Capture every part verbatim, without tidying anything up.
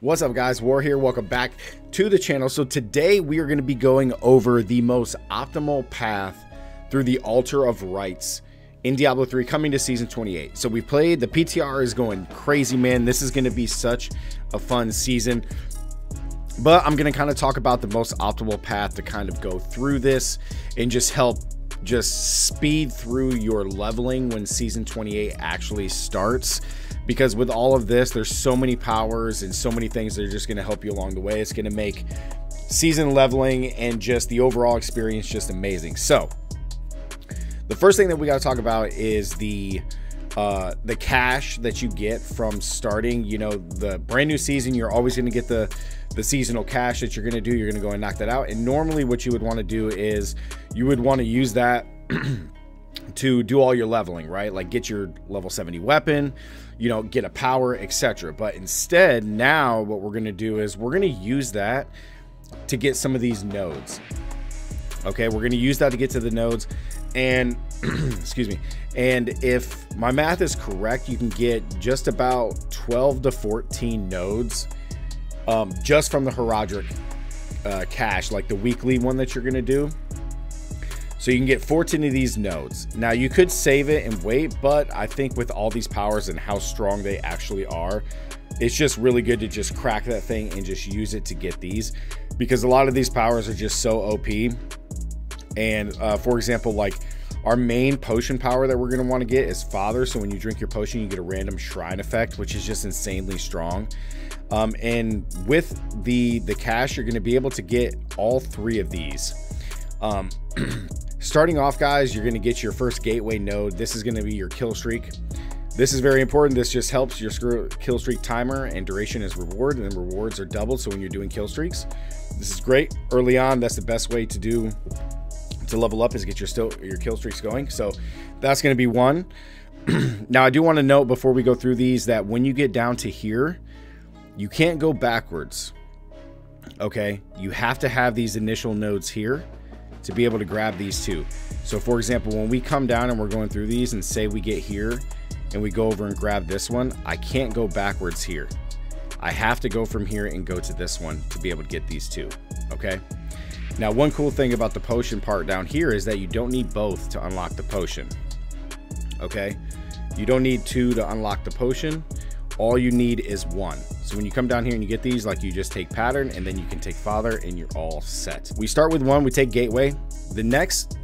What's up, guys? War here. Welcome back to the channel. So today we are going to be going over the most optimal path through the Altar of Rites in Diablo three coming to season twenty-eight. So we played, the P T R is going crazy, man. This is going to be such a fun season. But I'm going to kind of talk about the most optimal path to kind of go through this and just help just speed through your leveling when season twenty-eight actually starts. Because with all of this, there's so many powers and so many things that are just going to help you along the way. It's going to make season leveling and just the overall experience just amazing. So the first thing that we got to talk about is the uh, the cash that you get from starting, you know, the brand new season. You're always going to get the, the seasonal cash that you're going to do. You're going to go and knock that out. And normally what you would want to do is you would want to use that to do all your leveling, right? Like get your level seventy weapon, you know, get a power, et cetera. But instead, now what we're gonna do is we're gonna use that to get some of these nodes. Okay, we're gonna use that to get to the nodes. And excuse me. And if my math is correct, you can get just about twelve to fourteen nodes um, just from the Horadric uh, cache, like the weekly one that you're gonna do. So you can get fourteen of these nodes. Now you could save it and wait, but I think with all these powers and how strong they actually are, it's just really good to just crack that thing and just use it to get these, because a lot of these powers are just so O P. And uh, for example, like our main potion power that we're gonna wanna get is Father. So when you drink your potion, you get a random shrine effect, which is just insanely strong. Um, and with the, the cash, you're gonna be able to get all three of these. Um, starting off, guys, you're going to get your first gateway node. This is going to be your kill streak. This is very important. This just helps your screw kill streak timer, and duration is reward, and then rewards are doubled. So when you're doing kill streaks, this is great early on. That's the best way to do to level up, is get your still your kill streaks going. So that's going to be one. Now I do want to note before we go through these that when you get down to here, you can't go backwards. Okay, you have to have these initial nodes here to be able to grab these two. So for example, when we come down and we're going through these, and say we get here and we go over and grab this one, I can't go backwards here. I have to go from here and go to this one to be able to get these two. Okay, now one cool thing about the potion part down here is that you don't need both to unlock the potion. Okay, you don't need two to unlock the potion. All you need is one. So when you come down here and you get these, like you just take pattern, and then you can take Father, and you're all set. We start with one, we take gateway. The next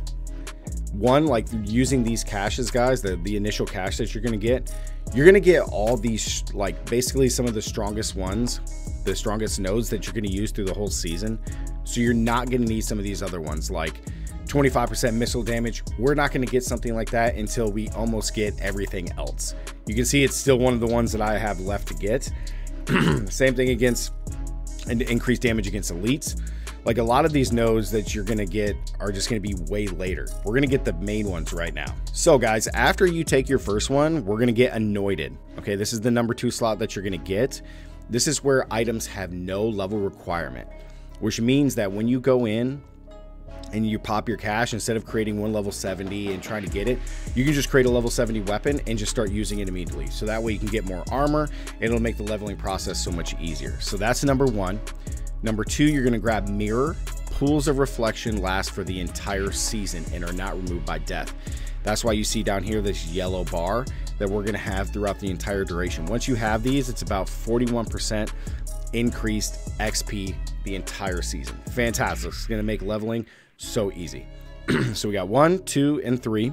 one, like using these caches, guys, the, the initial cache that you're gonna get, you're gonna get all these, like basically some of the strongest ones, the strongest nodes that you're gonna use through the whole season. So you're not gonna need some of these other ones, like twenty-five percent missile damage. We're not going to get something like that until we almost get everything else. You can see it's still one of the ones that I have left to get. Same thing against and increased damage against elites. Like a lot of these nodes that you're going to get are just going to be way later. We're going to get the main ones right now. So guys, after you take your first one, we're going to get anointed. Okay, this is the number two slot that you're going to get. This is where items have no level requirement, which means that when you go in and you pop your cash, instead of creating one level seventy and trying to get it, you can just create a level seventy weapon and just start using it immediately. So that way you can get more armor. It'll make the leveling process so much easier. So that's number one. Number two, you're gonna grab Mirror. Pools of Reflection last for the entire season and are not removed by death. That's why you see down here this yellow bar that we're gonna have throughout the entire duration. Once you have these, it's about forty-one percent increased X P the entire season. Fantastic, it's gonna make leveling so easy. So we got one, two, and three.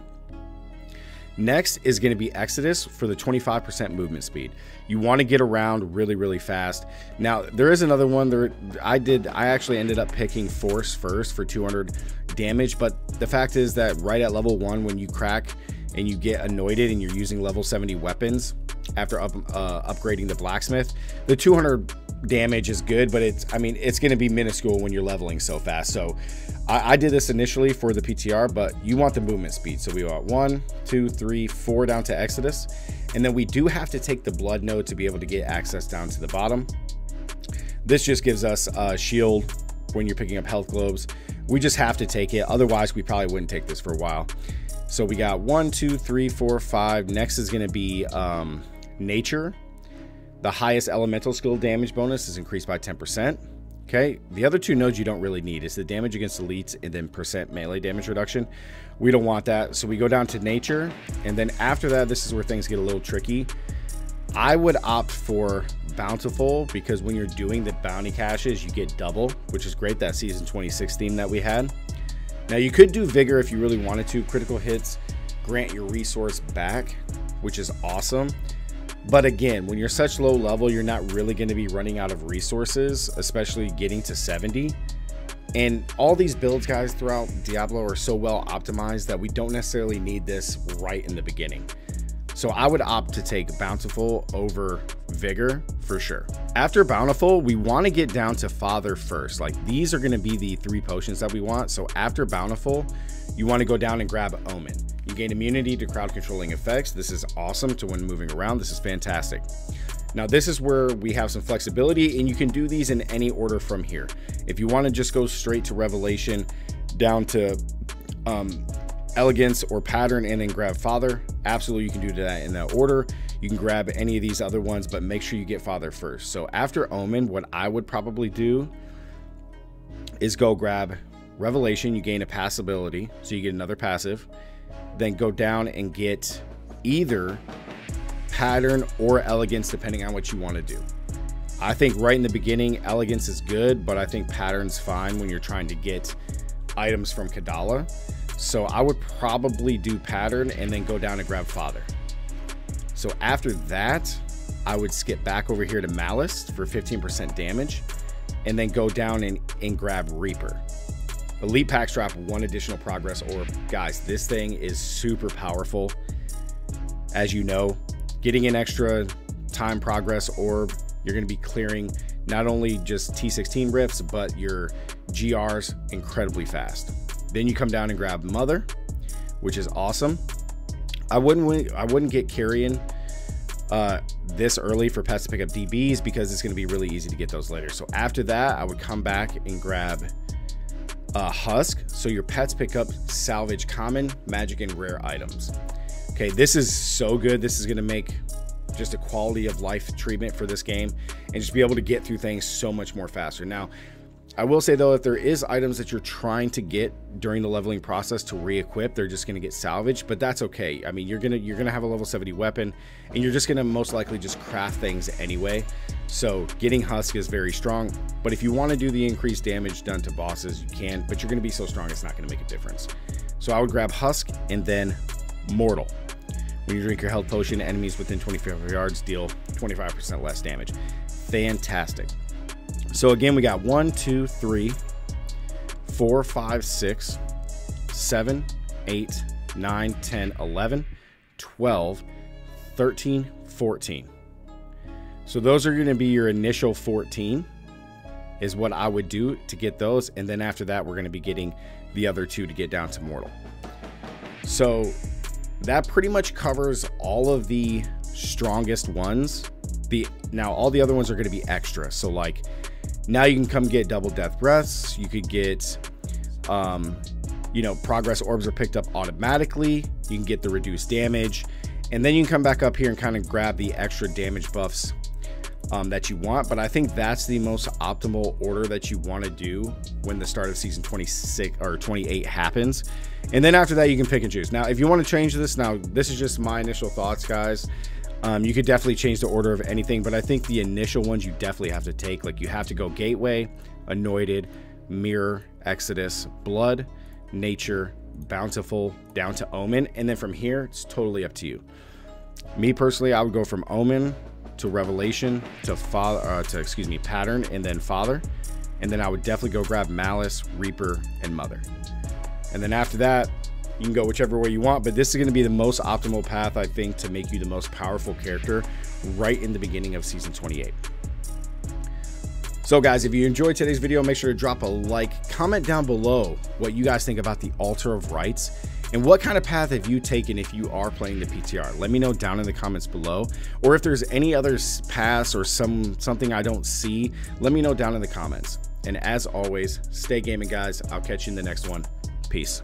Next is going to be Exodus for the twenty-five percent movement speed. You want to get around really, really fast. Now there is another one there. I did. I actually ended up picking Force first for two hundred damage, but the fact is that right at level one, when you crack and you get anointed and you're using level seventy weapons after up, uh, upgrading the blacksmith, the two hundred damage is good, but it's, I mean, it's going to be minuscule when you're leveling so fast. So I, I did this initially for the P T R, but you want the movement speed. So we want one, two, three, four down to Exodus. And then we do have to take the blood node to be able to get access down to the bottom. This just gives us a shield when you're picking up health globes. We just have to take it. Otherwise we probably wouldn't take this for a while. So we got one, two, three, four, five. Next is going to be um, nature. The highest elemental skill damage bonus is increased by ten percent. Okay, the other two nodes you don't really need is the damage against elites and then percent melee damage reduction. We don't want that, so we go down to nature, and then after that, this is where things get a little tricky. I would opt for bountiful, because when you're doing the bounty caches, you get double, which is great, that season twenty-six theme that we had. Now you could do vigor if you really wanted to. Critical hits grant your resource back, which is awesome. But again, when you're such low level, you're not really going to be running out of resources, especially getting to seventy. And all these builds, guys, throughout Diablo are so well optimized that we don't necessarily need this right in the beginning. So I would opt to take bountiful over vigor for sure. After bountiful, we want to get down to father first. Like, these are going to be the three potions that we want. So after bountiful, you want to go down and grab omen. You gain immunity to crowd controlling effects. This is awesome to when moving around. This is fantastic. Now this is where we have some flexibility, and you can do these in any order from here. If you want to just go straight to revelation, down to um elegance or pattern, and then grab father, absolutely you can do that in that order. You can grab any of these other ones, but make sure you get father first. So after omen, what I would probably do is go grab revelation. You gain a passability, so you get another passive, then go down and get either pattern or elegance, depending on what you want to do. I think right in the beginning, elegance is good, but I think pattern's fine when you're trying to get items from Kadala. So I would probably do pattern and then go down and grab father. So after that, I would skip back over here to malice for fifteen percent damage, and then go down and, and grab reaper. Elite packs drop one additional progress orb. Guys, this thing is super powerful. As you know, getting an extra time progress orb, you're gonna be clearing not only just T sixteen rifts, but your G Rs incredibly fast. Then you come down and grab mother, which is awesome. I wouldn't I wouldn't get carrion uh, this early for pets to pick up D Bs, because it's gonna be really easy to get those later. So after that, I would come back and grab Uh, husk, so your pets pick up salvage common, magic, and rare items. Okay, this is so good. This is going to make just a quality of life treatment for this game, and just be able to get through things so much more faster. Now I will say though, if there is items that you're trying to get during the leveling process to re-equip, they're just going to get salvaged, but that's okay. I mean, you're gonna you're gonna have a level seventy weapon, and you're just gonna most likely just craft things anyway. So getting husk is very strong, but if you want to do the increased damage done to bosses, you can, but you're going to be so strong it's not going to make a difference. So I would grab husk and then mortal. When you drink your health potion, enemies within twenty-five yards deal twenty-five percent less damage. Fantastic. So again, we got one, two, three, four, five, six, seven, eight, nine, ten, eleven, twelve, thirteen, fourteen. So those are going to be your initial fourteen is what I would do to get those. And then after that, we're going to be getting the other two to get down to mortal. So that pretty much covers all of the strongest ones. The now all the other ones are going to be extra. So like, now you can come get double death breaths. You could get, um, you know, progress orbs are picked up automatically. You can get the reduced damage, and then you can come back up here and kind of grab the extra damage buffs um, that you want. But I think that's the most optimal order that you want to do when the start of season twenty-six or twenty-eight happens. And then after that, you can pick and choose. Now, if you want to change this, now this is just my initial thoughts, guys. Um, you could definitely change the order of anything, but I think the initial ones you definitely have to take. Like, you have to go Gateway, Anointed, Mirror, Exodus, Blood, Nature, Bountiful, down to Omen, and then from here it's totally up to you. Me personally, I would go from Omen to Revelation to Father, uh, to excuse me, Pattern, and then Father, and then I would definitely go grab Malice, Reaper, and Mother. And then after that, you can go whichever way you want, but this is going to be the most optimal path, I think, to make you the most powerful character right in the beginning of season twenty-eight. So guys, if you enjoyed today's video, make sure to drop a like, comment down below what you guys think about the Altar of Rites, and what kind of path have you taken if you are playing the P T R? Let me know down in the comments below, or if there's any other paths or some something I don't see, let me know down in the comments. And as always, stay gaming, guys. I'll catch you in the next one. Peace.